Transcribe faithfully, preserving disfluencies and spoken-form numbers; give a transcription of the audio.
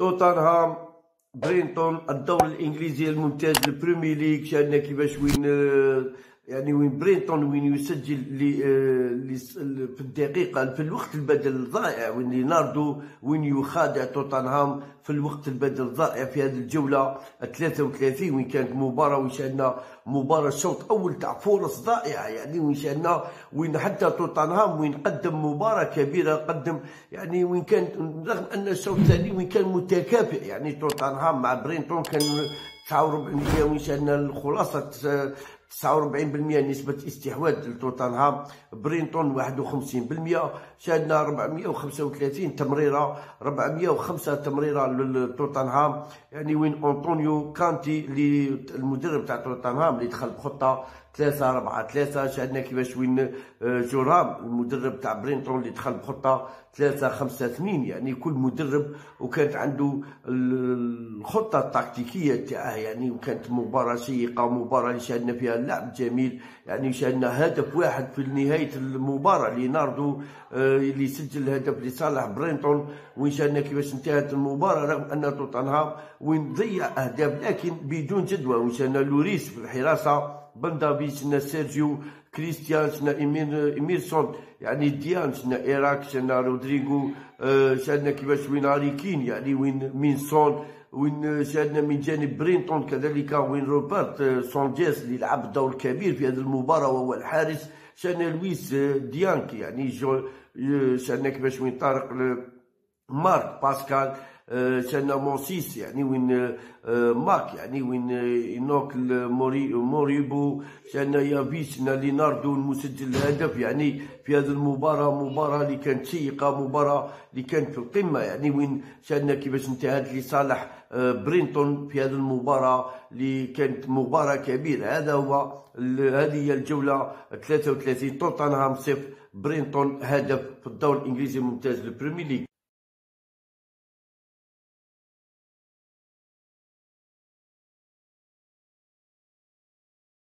توتنهام، برينتون، الدوري الانجليزي الممتاز، البريمير ليغ. شاهدنا كيفاش وين يعني وين برينتون وين يسجل لي في الدقيقه في الوقت البدل الضائع، وين ليناردو وين يخادع توتنهام في الوقت البدل الضائع في هذه الجوله ثلاثة وثلاثين، وين كانت مباراه وين شاهدنا مباراه الشوط الاول تاع فرص ضائعه، يعني وين شاهدنا وين حتى توتنهام وين قدم مباراه كبيره، قدم يعني وين كانت رغم ان الشوط الثاني وين كان متكافئ، يعني توتنهام مع برينتون كان تسعة وأربعين بالمئة، وين شاهدنا الخلاصه تسعة وأربعين بالمئة نسبة استحواذ لتوتنهام، برينتون واحد وخمسين بالمئة، شاهدنا أربعمئة وخمسة وثلاثين تمريرة، أربعمئة وخمسة تمريرة لتوتنهام، يعني وين أنطونيو كانتي اللي المدرب تاع توتنهام اللي دخل بخطة ثلاثة أربعة ثلاثة، شاهدنا كيفاش وين جورام المدرب تاع برينتون اللي دخل بخطة ثلاثة خمسة اثنين، يعني كل مدرب وكانت عنده الخطة التكتيكية تاعه، يعني وكانت مباراة شيقة، مباراة اللي شاهدنا فيها اللعب جميل، يعني شاهدنا هدف واحد في نهاية المباراة، ليناردو اللي سجل هدف لصالح برينتون، وين شاهدنا كيفاش انتهت المباراة رغم أن توتنهام وين ضيع أهداف لكن بدون جدوى، وين شاهدنا لوريس في الحراسة، بن دافيس، شنا سيرجيو، كريستيان، شنا إميرسون، يعني ديان، شنا إيراك، شنا رودريغو، شاهدنا كيفاش وين هاري كين، يعني وين مينسون، وين شاهدنا من جانب برينتون كذلك وين روبرت سانجيز اللي لعب دور كبير في هذه المباراة وهو الحارس، شاهدنا لويس ديانكي، يعني جو شاهدنا كيفاش وين طارق مارك باسكال، شاهدنا موسيس، يعني وين ماك، يعني وين نوك موريوبو، شاهدنا يافيس، شاهدنا ليناردو المسجل الهدف، يعني في هذه المباراة مباراة اللي كانت شيقة، مباراة اللي كانت في القمة، يعني وين شاهدنا كيفاش انتهت لصالح برينتون في هذه المباراة اللي كانت مباراة كبيرة. هذا هو هذه هي الجولة ثلاثة وثلاثين، توتنهام صفر برينتون هدف في الدوري الإنجليزي الممتاز البريمير ليغ.